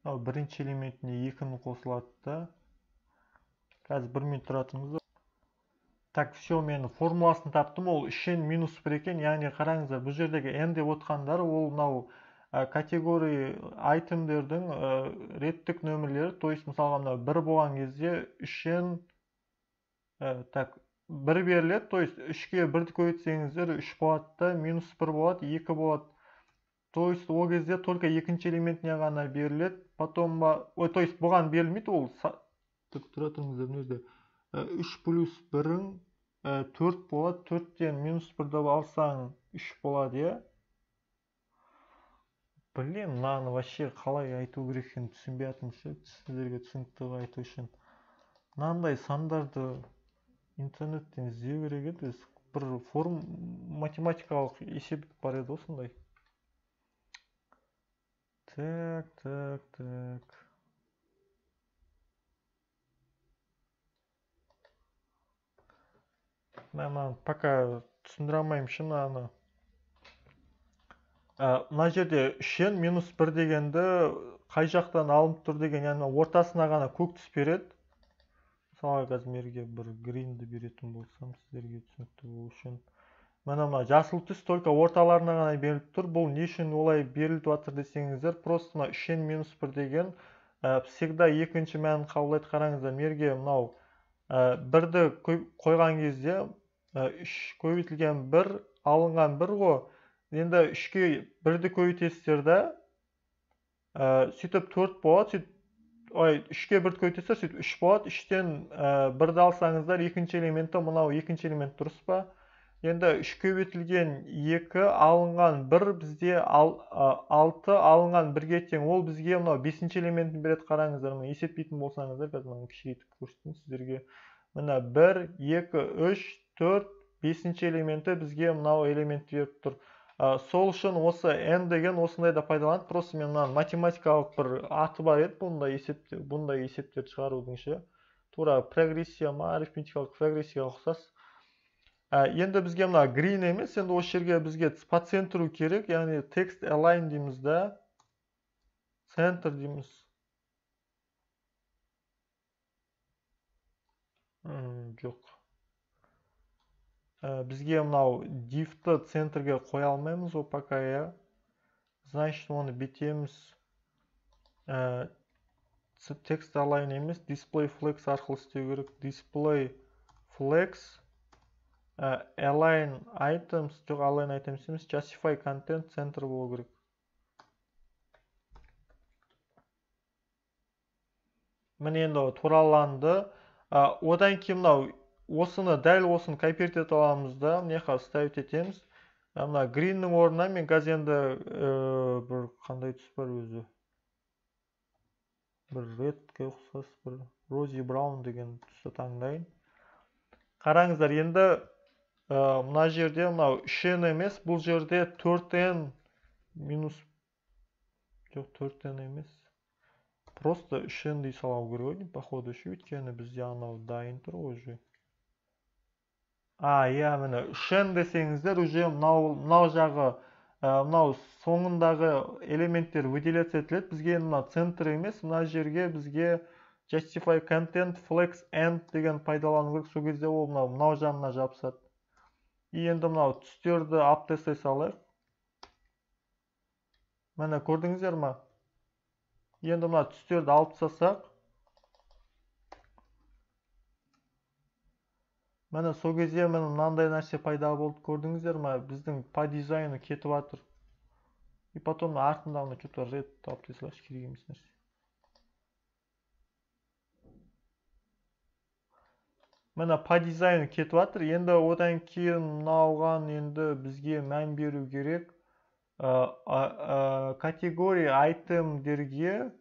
Бірінші элементіне екіні қосылады. Қазір бір минут тұратыңыздар. Так, все, мен формуласын таптым, ол үштен минус бір екен. Яғни қараңыздар, бұл жердегі n деп отқандар, ол мынау категория айтемдердің реттік нөмірлері. То есть, мысалға мынау бір болған кезде үштен так бір беріледі. То есть, үшке бірді көбейтсеңіздер үш болады да, минус бір болады, екі болады. То есть, ол кезде только екінші элементіне ғана беріледі. Потом, то есть, бұған берілмейді ол. Так, тұратыңыздар, мына жерде үш плюс бірін төрт болады, төрттен минус бірді алсаң үш болады, иә? Білем, мынаны вообще қалай айту керек екенін түсінбей жатырмын, сіздерге түсінікті айту үшін. Мынандай сандарды интернеттен іздеу керек еді, бір форм математикалық есеп бар еді осындай. Так, так, так. Мынаны пока түсіндіре алмаймын шын аны. Мына жерде үштен минус бір дегенді қай жақтан алынып тұр деген, яғни ортасына ғана көк түс береді. Мысалы қазір мерге бір гринді беретін болсам, сіздерге түсінікті болу үшін. Мына мына жасыл түс только орталарына ғана беріліп тұр. Бұл не үшін олай беріліп жатыр десеңіздер, просто мына үштен минус бір деген всегда екінші мәнін қабылдайды. Қараңыздар, мерге мынау бірді қойған кезде үш көбейтілген бір алынған бір ғой. Енді үшке бірді көбейтесіздер да, сөйтіп төрт болады, үшке бірді көбейтесіздер, сөйтіп үш болады. үштен бірді алсаңыздар екінші элементі, мынау екінші элемент, дұрыс па? Енді үш көбейтілген екі алынған бір бізде алты алынған бірге тең, ол бізге мынау бесінші элементін береді. Қараңыздар, мына есептейтін болсаңыздар, қазір мынаны кішірейтіп көрсетейін сіздерге. Мына бір екі үш төрт бесінші элементі бізге мынау элемент беріп тұр. Сол үшін осы n деген осындай да пайдаланады. Просто мен мынаны математикалық бір аты бар еді бұндай есепте, бұндай есептер шығарудың ше. Тура прогрессия ма, арифметикалық прогрессияға ұқсас. Енді бізге мына green емес, енді осы жерге бізге подцентру керек, яғни text align дейміз да, center дейміз. Жоқ, бізге мынау div-ті центрге қоя алмаймыз, ол пока я, значит, оны бетеміз text align емес, display flex арқылы істеу керек. Display flex align items, жоқ, align items емес, justify content center болу керек. Міне енді тураланды. Одан кейін мынау Осыны дәл осын копирт ете аламыз да, мына қа ставить етеміз. Мына green'нің орнына мен газенді бір қандай түс бар өзі? Бір redке ұқсас бір rosy brown деген түсті таңдайын. Қараңыздар, енді мына жерде мынау үш эн емес, бұл жерде төрт эн минус жоқ, төрт эн емес. Просто үш эн дей салау керек, походу еще өйткені бізде анау дайын тұр уже. А, иә, міне үш эн десеңіздер, уже мынау жағы, мынау соңындағы элементтер выделяться етіледі. Бізге мына центр емес, мына жерге бізге justify content flex end деген пайдалану керек. Сол кезде ол мынау жанына жабысады. И енді мынау түстерді аптестай салайық. Міне көрдіңіздер ма? Енді мына түстерді алып тастасақ, міне сол кезде міне мынандай нәрсе пайда болды, көрдіңіздер ме? Біздің по дизайны кетіп жатыр. И потом артында мына что-то red тап тесілаш керек емес нәрсе. Міне по дизайны кетіп жатыр. Енді одан кейін мынаған енді бізге мән беру керек. Категория item дерге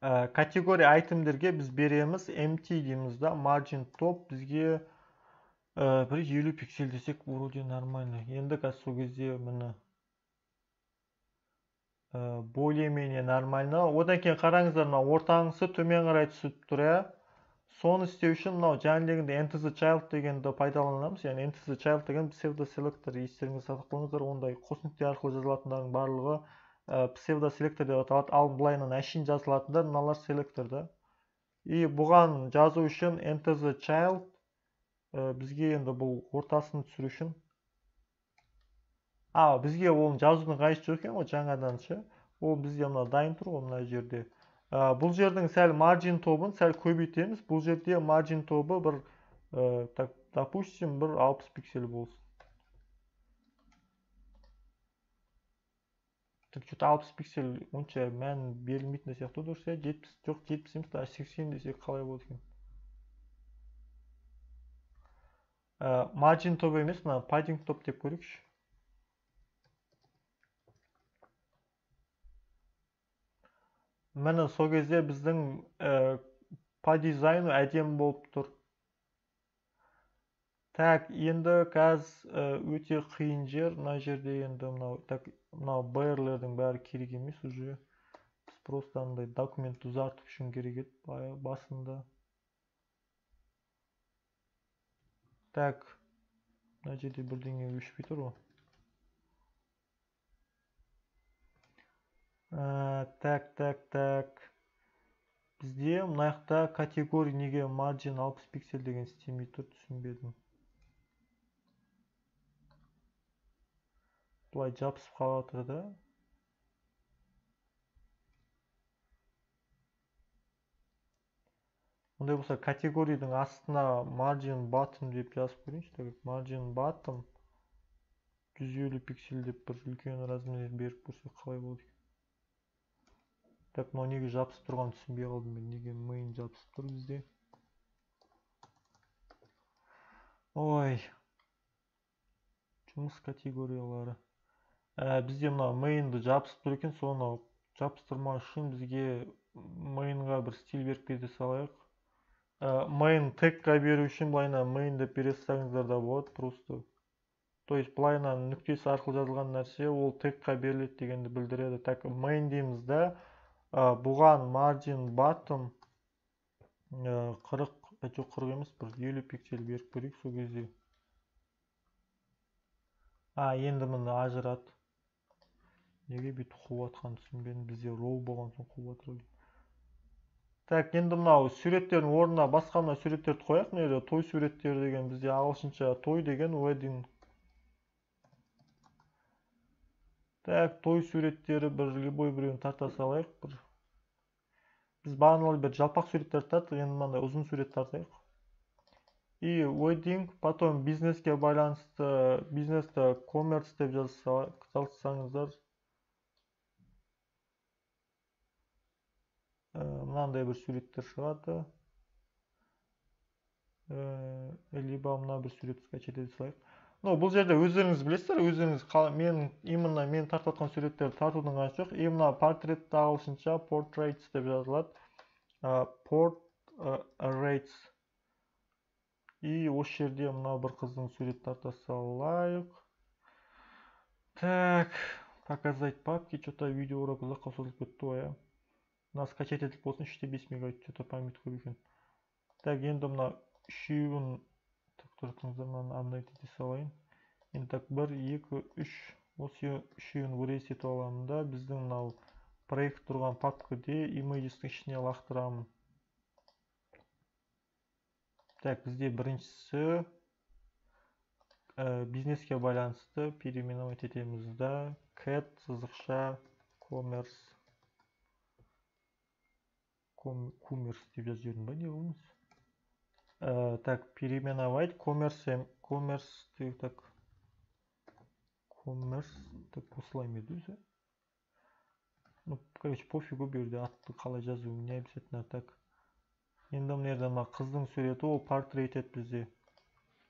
категория item дерге біз береміз эм ти дейміз да, margin top бізге бір елу пиксель десек вроде нормально. Енді қазір сол кезде міне более-менее нормально. Одан кейін қараңыздар, мына ортаңғысы төмен қарай түсіп тұр ә. Соны істеу үшін мынау жәнілегінде enter the child дегенді пайдаланамыз. Яғни enter the child деген псевдоселектор, естеріңізді сақтаңыздар, ондай қос нүкте арқылы жазылатындардың барлығы псевдоселектор деп аталады. Ал былайынан әшейін жазылатындар мыналар селектор да. И бұған жазу үшін enter the child бізге енді бұл ортасын түсіру үшін. А, бізге оны жазудың қажеті жоқ екен ғой жаңадан ше. Ол бізде мына дайын тұр ғой мына жерде. Бұл жердің сәл margin тобын сәл көбейтеміз. Бұл жерде margin тобы бір, допустим, бір алпыс пиксель болсын. алпыс пиксель онша мән берілмейтін десек те дұрыс, жетпіс жоқ, жетпіс емес, сексен десек қалай болады екен? Margin тобы емес, мына padding топ деп көрейікші. Міне сол кезде біздің по дизайну әдемі болып тұр. Так, енді қазір өте қиын жер. Мына жерде енді мынау бэрлердің бәрі керек емес уже. Біз просто андай документ ұзартып үшін керек еді басында. Так, мына жерде бірдеңе өшпей тұр ғой. Так, так, так. Бізде мынаяқта категория неге margin алпыс пиксель деген істемей тұр, түсінбедім. Бұлай жабысып қалатыр да. Ондай болса категорияның астына margin bottom деп жазып көрейінші. Margin bottom жүз елу пиксель деп бір үлкен размер беріп көрсек қалай болды? Так, мынау неге жабысып тұрған түсінбей қалдым мен, неге main жабысып тұр бізде? Ой, жұмыс категориялары. Бізде мынау main'ді жабысып тұр екен, соны жабыстырмау үшін бізге main'ға бір стиль беріп кете салайық. Main tag'қа беру үшін былайына main деп бере салсаңыздар да болады, просто. То есть былайына нүктесі арқылы жазылған нәрсе ол tag'қа беріледі дегенді білдіреді. Так, main дейміз да. Бұған margin bottom қырық емес, бір елу пиксель беріп көрейік сол кезде. А, енді міне ажырат. Неге бүйтіп қуып атқан түсінбедім, бізде row болған соң қуып атыр. Так, енді мынау суреттердің орнына басқа мына суреттерді қояйық. Мына жерде той суреттер деген, бізде ағылшынша той деген wedding. Так, той суреттері бір любой біреуін тарта салайық. Бір біз бағаналы бір жалпақ суреттер тартық, енді мынандай ұзын сурет тартайық. И wedding, потом бизнеске байланысты, бизнесті commerce деп жазсаңыздар, мынандай бир сүрөттөр чыгат. Э, либо мына бир сүрөттү скачать кылайык. Но бул жерде өздөрүңүз билесиздер, өздөрүңүз мен именно мен тартып аткан сүрөттөрдү тартуудан гана жок. Именно портрет ағылшынша portraits деп жазылат. Port rates. И ошол жерде мына бир кыздын сүрөтүн тарта салайык. Так, показать папки, что-то видео урок легко создать готовое. Нас скачать этот пост, значит, без мегабайт, что-то память кубикин. Так, ендом на шивун, так только назовем на обновите салайн. Интак бар екі үш, осы шивун выресет аламында біздің нау проект тұрған папкаде имейджістің ішіне лақтырамын. Так, бізде біріншісі бизнеске байланысты переименовать етеміз да, cat сызықша commerce commerce деп жаздырдым ба не болмыз. Так, переименовать commerce commerce деп так commerce деп қосылайым еді өзі. Ну, короче, пофигу берді, атты қалай жазу не обязательно так. Енді мына мына қыздың суреті ол портрет еді бізде.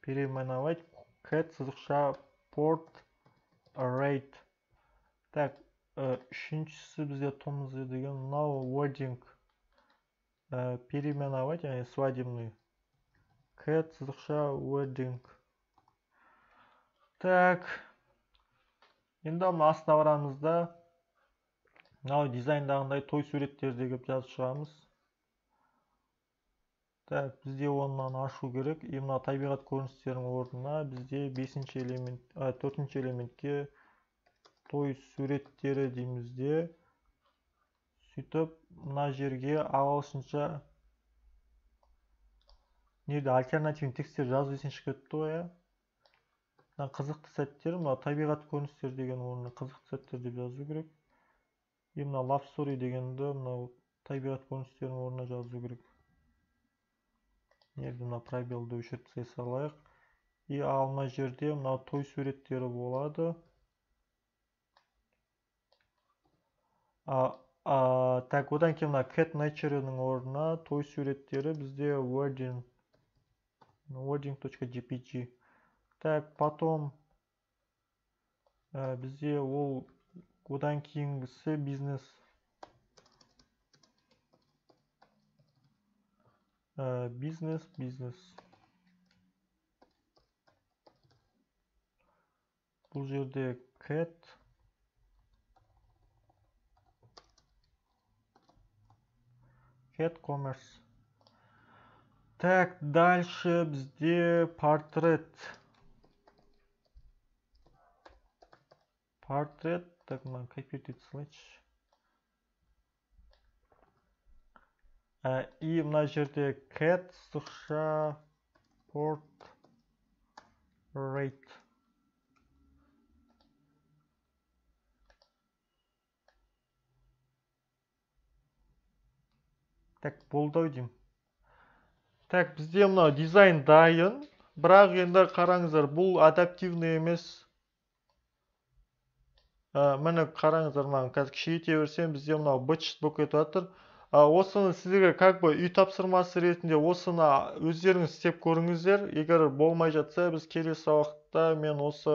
Переименовать Cat сызықша portrait. Так, үшіншісі бізде томызы деген now wording. Переименовать, яғни свадебный. Cat сызықша wording. Так, енді астына барамызда мынау дизайндағындай той суреттерді деп жазып шығамыз. Так, бізде оннан ашу керек. И мына табиғат көріністерінің орнына бізде бесінші элемент, төртінші элементке той суреттері дейміз де. Сөйтіп мына жерге ағылшынша неде альтернативный текстер жазып десеңші кетті ғой. Мына қызықты сәттер, мына табиғат көріністер деген орнына қызықты сәттер деп жазу керек. И мына love story дегенді мына табиғат көріністерінің орнына жазу керек. Nerede mına probeldi өшіртсей салайық. И алма жерде мына той суреттері болады. А, а, так, одан кейін мына cat nature'ның орнына той суреттері бізде wording. wording.jpg. Так, потом ә, бізде ол одан кейінгісі бизнес. Бизнес, бизнес. Бұл жерде cat. Cat commerce. Так, дальше бізде портрет. Портрет. Так, мына копирлеп салайыншы. И мына жерде cat сызықша portrait. Так, болды деймін. Так, бізде мына дизайн дайын, бірақ енді қараңыздар, бұл адаптивный емес. Міне қараңыздар, маған қазір кішейте берсем, бізде мына быт-шыт болып кетіп жатыр. Осыны сіздерге как бы үй тапсырмасы ретінде осыны өздеріңіз істеп көріңіздер. Егер болмай жатса, біз келесі уақытта мен осы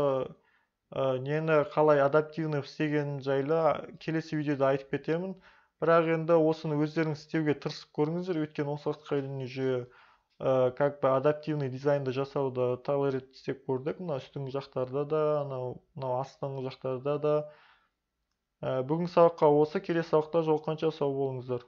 ә, нені қалай адаптивный істегенім жайлы келесі видеода айтып кетемін. Бірақ енді осыны өздеріңіз істеуге тырысып көріңіздер, өйткені осы уақытқа дейін уже ә, как бы адаптивный дизайнды жасауды талай рет істеп көрдік. Мына үстіңгі жақтарда да, мына астыңғы жақтарда да. Ә, бүгінгі сабаққа осы, келесі сабақта жолыққанша сау болыңыздар.